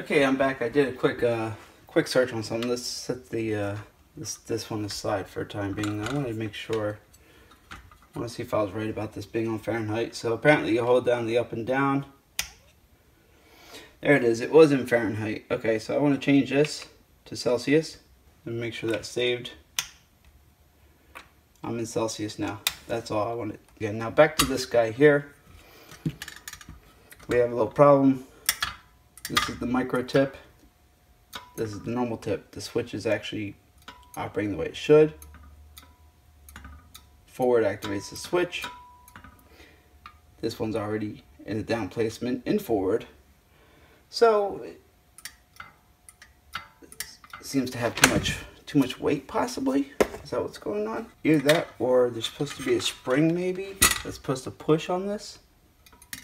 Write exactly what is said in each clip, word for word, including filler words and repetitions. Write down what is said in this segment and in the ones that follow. Okay, I'm back. I did a quick uh, quick search on something. Let's set the uh, this this one aside for a time being. I wanted to make sure. I want to see if I was right about this being on Fahrenheit. So apparently you hold down the up and down. There it is. It was in Fahrenheit. Okay, so I want to change this to Celsius and make sure that's saved. I'm in Celsius now. That's all I wanted. Again, now back to this guy here. We have a little problem. This is the micro tip. This is the normal tip. The switch is actually operating the way it should. Forward activates the switch. This one's already in the down placement in forward. So it seems to have too much too much weight possibly. Is that what's going on? Either that or there's supposed to be a spring maybe that's supposed to push on this.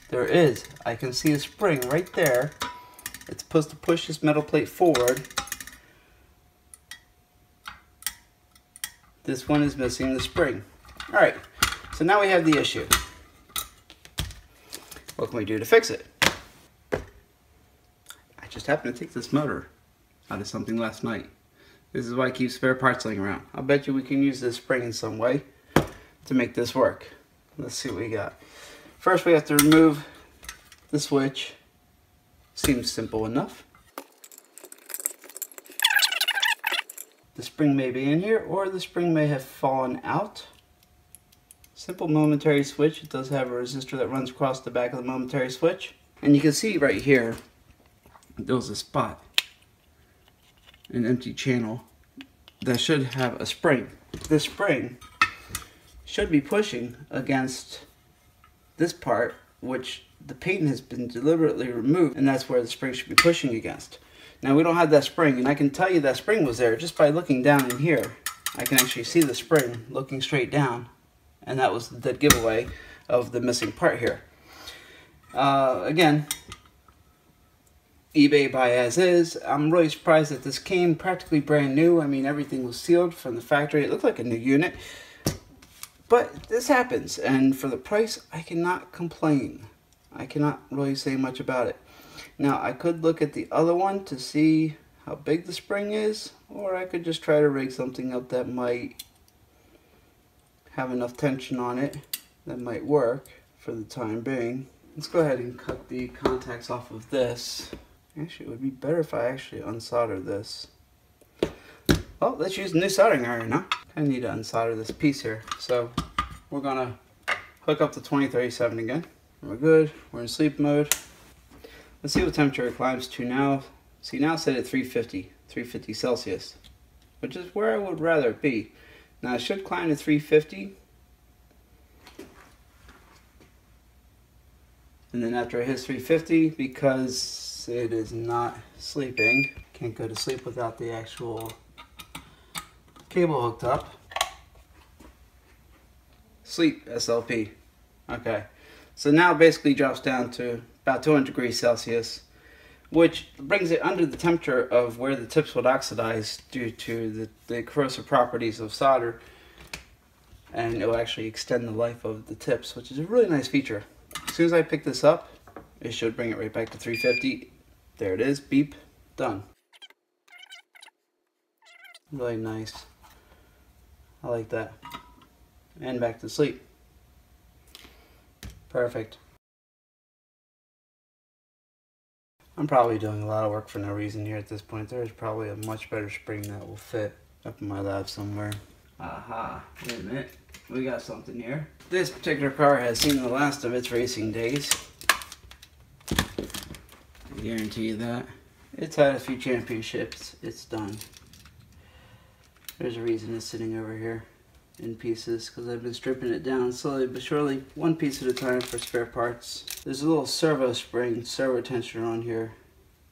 There is. I can see a spring right there. It's supposed to push this metal plate forward. This one is missing the spring. All right, so now we have the issue. What can we do to fix it? I just happened to take this motor out of something last night. This is why I keep spare parts laying around. I'll bet you we can use this spring in some way to make this work. Let's see what we got. First, we have to remove the switch. Seems simple enough. The spring may be in here, or the spring may have fallen out. Simple momentary switch. It does have a resistor that runs across the back of the momentary switch. And you can see right here, there was a spot, an empty channel, that should have a spring. This spring should be pushing against this part, which the paint has been deliberately removed, and that's where the spring should be pushing against. Now we don't have that spring, and I can tell you that spring was there just by looking down in here. I can actually see the spring looking straight down, and that was the dead giveaway of the missing part here. Uh, again, eBay buy as is. I'm really surprised that this came practically brand new. I mean, everything was sealed from the factory. It looked like a new unit. But this happens, and for the price, I cannot complain. I cannot really say much about it. Now, I could look at the other one to see how big the spring is, or I could just try to rig something up that might have enough tension on it that might work for the time being. Let's go ahead and cut the contacts off of this. Actually, it would be better if I actually unsolder this. Well, let's use a new soldering iron, huh? I need to unsolder this piece here. So we're gonna hook up the twenty thirty-seven again. We're good, we're in sleep mode. Let's see what temperature it climbs to now. See, now it's set at three fifty, three fifty Celsius, which is where I would rather it be. Now it should climb to three fifty. And then after it hits three fifty, because it is not sleeping, can't go to sleep without the actual cable hooked up. Sleep S L P. Okay, so now it basically drops down to about two hundred degrees Celsius, which brings it under the temperature of where the tips would oxidize due to the, the corrosive properties of solder, and it will actually extend the life of the tips, which is a really nice feature. As soon as I pick this up, it should bring it right back to three fifty. There it is, beep, done. Really nice. I like that. And back to sleep. Perfect. I'm probably doing a lot of work for no reason here at this point. There is probably a much better spring that will fit up in my lab somewhere. Aha, wait a minute. We got something here. This particular car has seen the last of its racing days. I guarantee you that. It's had a few championships. It's done. There's a reason it's sitting over here in pieces, because I've been stripping it down slowly but surely, one piece at a time for spare parts. There's a little servo spring, servo tensioner on here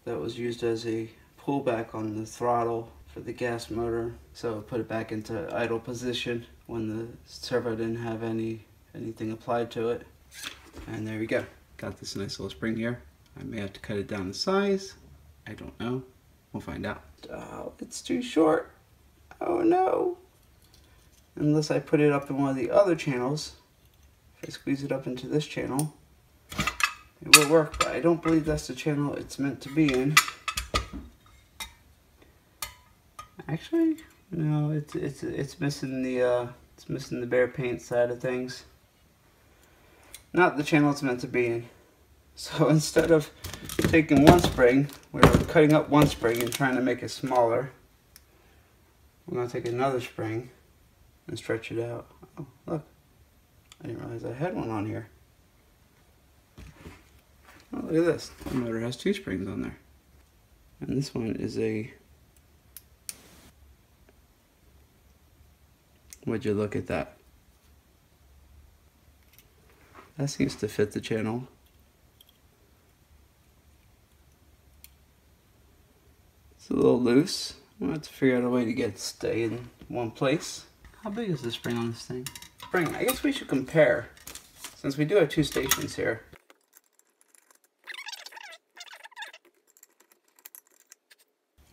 that was used as a pullback on the throttle for the gas motor. So put it back into idle position when the servo didn't have any anything applied to it. And there we go. Got this nice little spring here. I may have to cut it down to size. I don't know. We'll find out. Oh, it's too short. Oh no! Unless I put it up in one of the other channels, if I squeeze it up into this channel, it will work, but I don't believe that's the channel it's meant to be in. Actually, no, it's it's it's missing the uh, it's missing the Bear Paint side of things. Not the channel it's meant to be in. So instead of taking one spring, we were cutting up one spring and trying to make it smaller. We're gonna take another spring and stretch it out. Oh, look! I didn't realize I had one on here. Oh, look at this! The motor has two springs on there, and this one is a. Would you look at that? That seems to fit the channel. It's a little loose. We'll have to figure out a way to get it to stay in one place. How big is the spring on this thing? Spring, I guess we should compare, since we do have two stations here.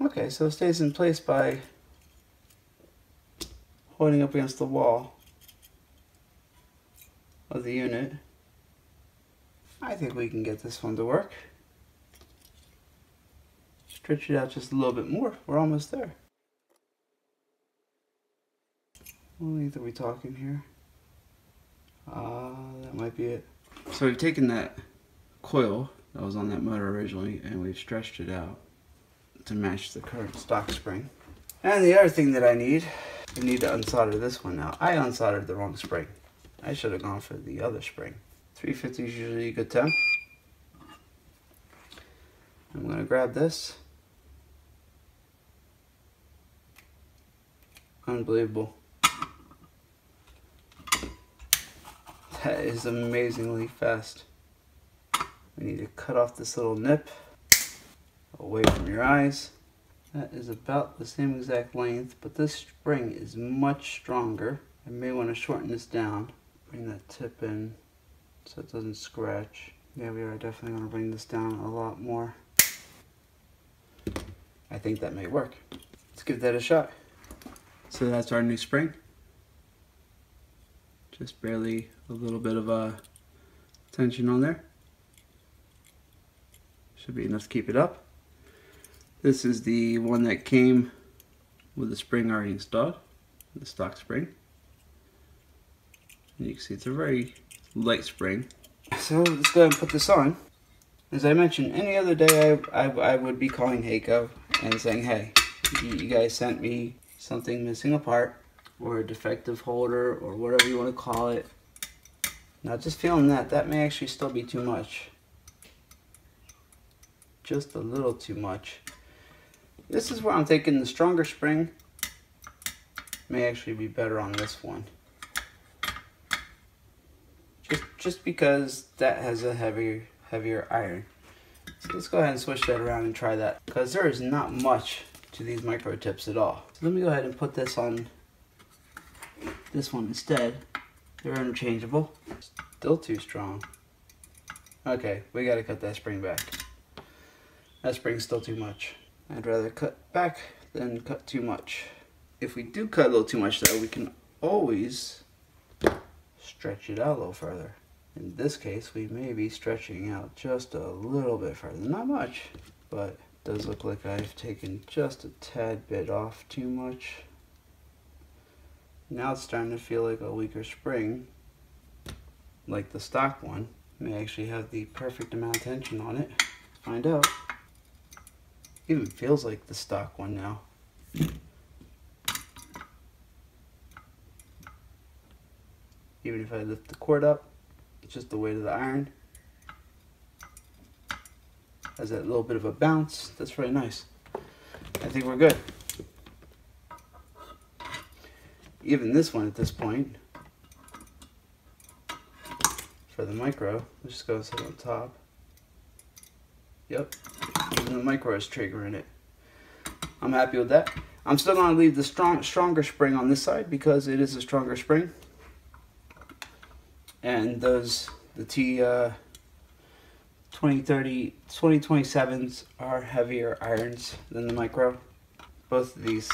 Okay, so it stays in place by holding up against the wall of the unit. I think we can get this one to work. Stretch it out just a little bit more. We're almost there. What length are we talking here? Ah, uh, that might be it. So we've taken that coil that was on that motor originally and we've stretched it out to match the current stock spring. And the other thing that I need, we need to unsolder this one now. I unsoldered the wrong spring. I should have gone for the other spring. three fifty is usually a good temp. I'm going to grab this. Unbelievable. That is amazingly fast. We need to cut off this little nip away from your eyes. That is about the same exact length, but this spring is much stronger. I may want to shorten this down, bring that tip in so it doesn't scratch. Yeah, we are definitely going to bring this down a lot more. I think that may work. Let's give that a shot. So that's our new spring. Just barely a little bit of uh, tension on there. Should be enough to keep it up. This is the one that came with the spring already installed, the stock spring. And you can see it's a very light spring. So let's go ahead and put this on. As I mentioned, any other day I, I, I would be calling Hakko and saying, hey, you, you guys sent me something missing a part or a defective holder or whatever you want to call it. Now just feeling that, that may actually still be too much. Just a little too much. This is where I'm thinking the stronger spring may actually be better on this one. Just, just because that has a heavier, heavier iron. So let's go ahead and switch that around and try that, because there is not much to these micro tips at all. So let me go ahead and put this on this one instead. They're interchangeable. Still too strong. Okay, we gotta cut that spring back. That spring's still too much. I'd rather cut back than cut too much. If we do cut a little too much though, we can always stretch it out a little further. In this case, we may be stretching out just a little bit further. Not much, but it does look like I've taken just a tad bit off too much. Now it's starting to feel like a weaker spring, like the stock one. It may actually have the perfect amount of tension on it. Find out. Even feels like the stock one now. Even if I lift the cord up, it's just the weight of the iron. Has that little bit of a bounce. That's really nice. I think we're good. Even this one at this point, for the micro, let's just go sit on top. Yep. The micro is triggering it. I'm happy with that. I'm still going to leave the strong, stronger spring on this side because it is a stronger spring. And those, the T uh, twenty thirty, twenty twenty-sevens are heavier irons than the micro. Both of these,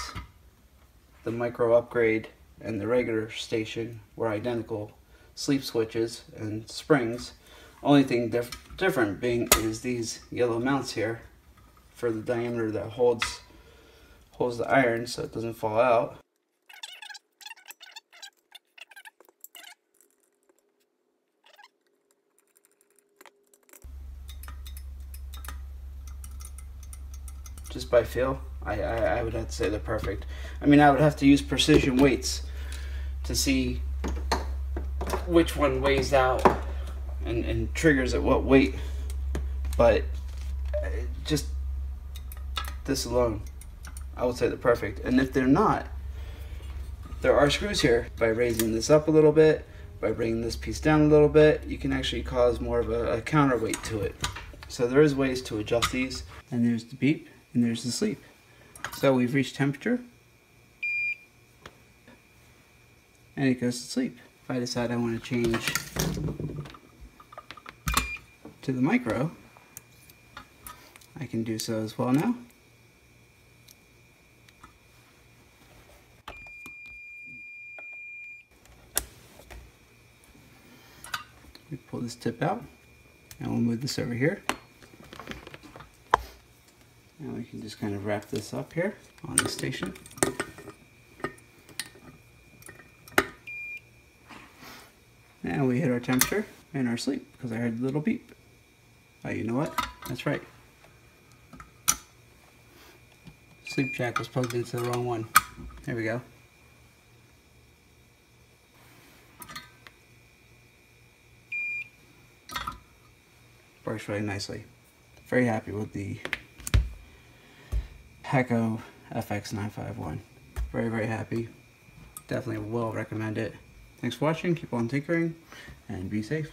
the micro upgrade and the regular station, were identical sleep switches and springs. Only thing diff different being is these yellow mounts here for the diameter that holds holds the iron so it doesn't fall out. Just by feel, I, I, I would have to say they're perfect. I mean, I would have to use precision weights to see which one weighs out and, and triggers at what weight, but just this alone, I would say they're perfect. And if they're not, there are screws here. By raising this up a little bit, by bringing this piece down a little bit, you can actually cause more of a, a counterweight to it. So there is ways to adjust these. And there's the beep, and there's the sleep. So we've reached temperature, and it goes to sleep. If I decide I want to change to the micro, I can do so as well now. We pull this tip out, and we'll move this over here. Now we can just kind of wrap this up here on the station. Now we hit our temperature and our sleep, because I heard a little beep. Oh, you know what? That's right. Sleep jack was plugged into the wrong one. There we go. Works really nicely. Very happy with the Hakko F X nine five one. Very, very happy. Definitely will recommend it. Thanks for watching. Keep on tinkering and be safe.